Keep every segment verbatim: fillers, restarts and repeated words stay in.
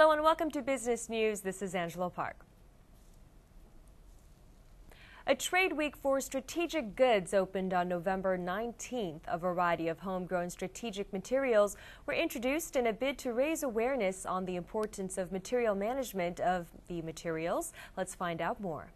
Hello and welcome to Business News. This is Angela Park. A trade week for strategic goods opened on November nineteenth. A variety of homegrown strategic materials were introduced in a bid to raise awareness on the importance of material management of the materials. Let's find out more.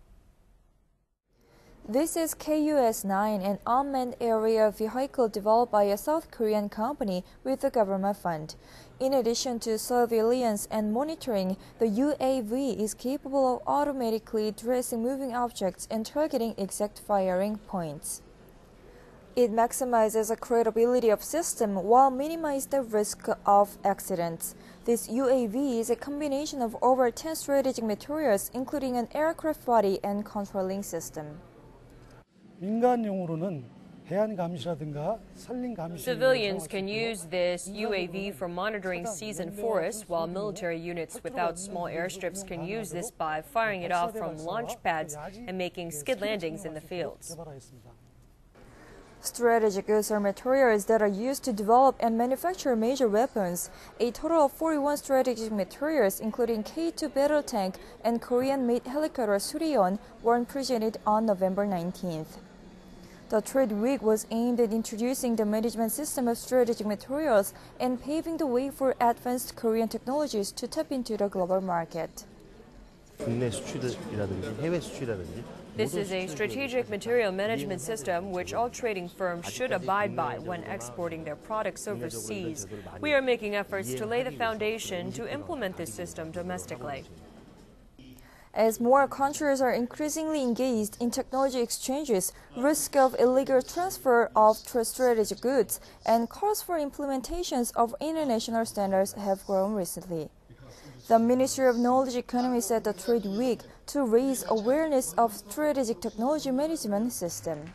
This is K U S nine, an unmanned aerial vehicle developed by a South Korean company with the government fund. In addition to surveillance and monitoring, the U A V is capable of automatically tracing moving objects and targeting exact firing points. It maximizes the credibility of system while minimizes the risk of accidents. This U A V is a combination of over ten strategic materials, including an aircraft body and controlling system. Civilians can use this U A V for monitoring seas and forests, while military units without small airstrips can use this by firing it off from launch pads and making skid landings in the fields. Strategic goods are materials that are used to develop and manufacture major weapons. A total of forty-one strategic materials, including K two battle tank and Korean-made helicopter Surion, were presented on November nineteenth. The trade week was aimed at introducing the management system of strategic materials and paving the way for advanced Korean technologies to tap into the global market. This is a strategic material management system which all trading firms should abide by when exporting their products overseas. We are making efforts to lay the foundation to implement this system domestically. As more countries are increasingly engaged in technology exchanges, risk of illegal transfer of strategic goods and calls for implementations of international standards have grown recently. The Ministry of Knowledge Economy set the trade week to raise awareness of strategic technology management system.